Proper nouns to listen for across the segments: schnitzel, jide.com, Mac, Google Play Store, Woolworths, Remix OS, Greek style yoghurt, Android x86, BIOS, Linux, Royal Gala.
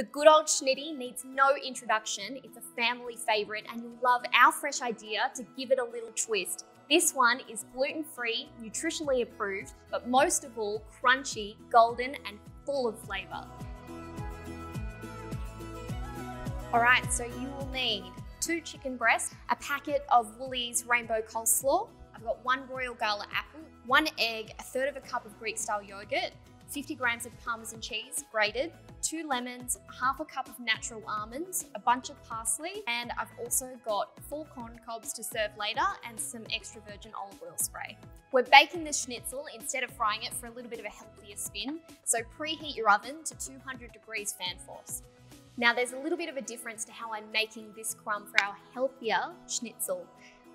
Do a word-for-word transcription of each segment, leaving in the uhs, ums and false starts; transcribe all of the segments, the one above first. The good old schnitty needs no introduction. It's a family favourite and you'll love our fresh idea to give it a little twist. This one is gluten-free, nutritionally approved, but most of all, crunchy, golden and full of flavour. Alright, so you will need two chicken breasts, a packet of Woolies Rainbow Coleslaw, I've got one Royal Gala apple, one egg, a third of a cup of Greek style yoghurt, fifty grams of Parmesan cheese grated, two lemons, half a cup of natural almonds, a bunch of parsley, and I've also got four corn cobs to serve later and some extra virgin olive oil spray. We're baking the schnitzel instead of frying it for a little bit of a healthier spin, so preheat your oven to two hundred degrees fan force. Now there's a little bit of a difference to how I'm making this crumb for our healthier schnitzel.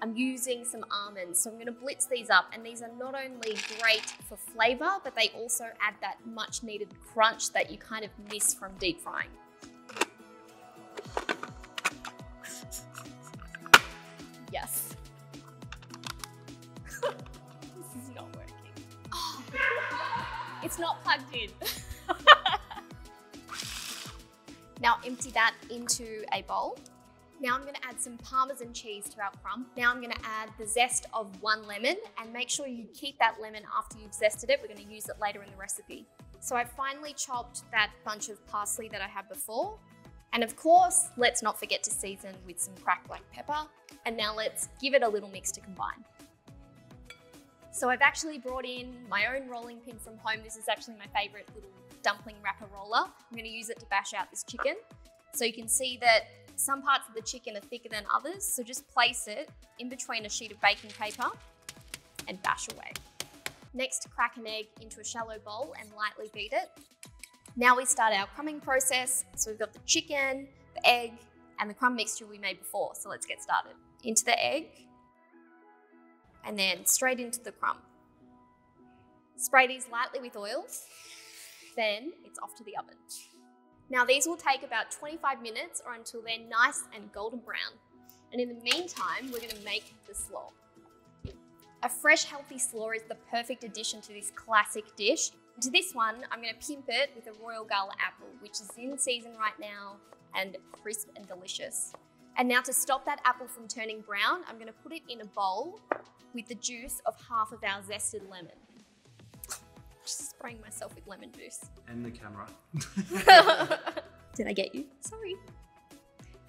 I'm using some almonds, so I'm going to blitz these up, and these are not only great for flavour, but they also add that much needed crunch that you kind of miss from deep frying. Yes. This is not working. Oh, it's not plugged in. Now empty that into a bowl. Now I'm going to add some Parmesan cheese to our crumb. Now I'm going to add the zest of one lemon, and make sure you keep that lemon after you've zested it. We're going to use it later in the recipe. So I finally chopped that bunch of parsley that I had before. And of course, let's not forget to season with some cracked black pepper. And now let's give it a little mix to combine. So I've actually brought in my own rolling pin from home. This is actually my favorite little dumpling wrapper roller. I'm going to use it to bash out this chicken. So you can see that some parts of the chicken are thicker than others, so just place it in between a sheet of baking paper and bash away. Next, crack an egg into a shallow bowl and lightly beat it. Now we start our crumbing process. So we've got the chicken, the egg, and the crumb mixture we made before, so let's get started. Into the egg, and then straight into the crumb. Spray these lightly with oil, then it's off to the oven. Now these will take about twenty-five minutes or until they're nice and golden brown. And in the meantime, we're gonna make the slaw. A fresh, healthy slaw is the perfect addition to this classic dish. And to this one, I'm gonna pimp it with a Royal Gala apple, which is in season right now and crisp and delicious. And now to stop that apple from turning brown, I'm gonna put it in a bowl with the juice of half of our zested lemon. Just spraying myself with lemon juice. And the camera. Did I get you? Sorry.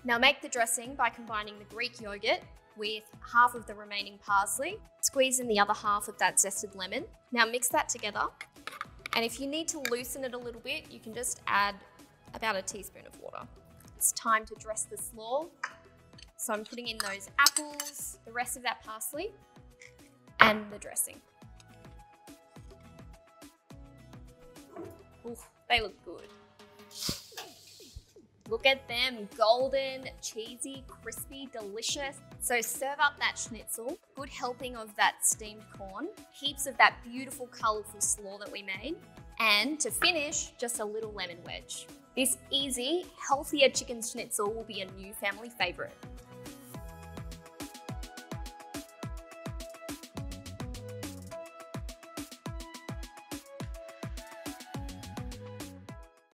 Now make the dressing by combining the Greek yogurt with half of the remaining parsley. Squeeze in the other half of that zested lemon. Now mix that together. And if you need to loosen it a little bit, you can just add about a teaspoon of water. It's time to dress the slaw. So I'm putting in those apples, the rest of that parsley, and the dressing. Ooh, they look good. Look at them, golden, cheesy, crispy, delicious. So serve up that schnitzel, good helping of that steamed corn, heaps of that beautiful colourful slaw that we made, and to finish, just a little lemon wedge. This easy, healthier chicken schnitzel will be a new family favourite.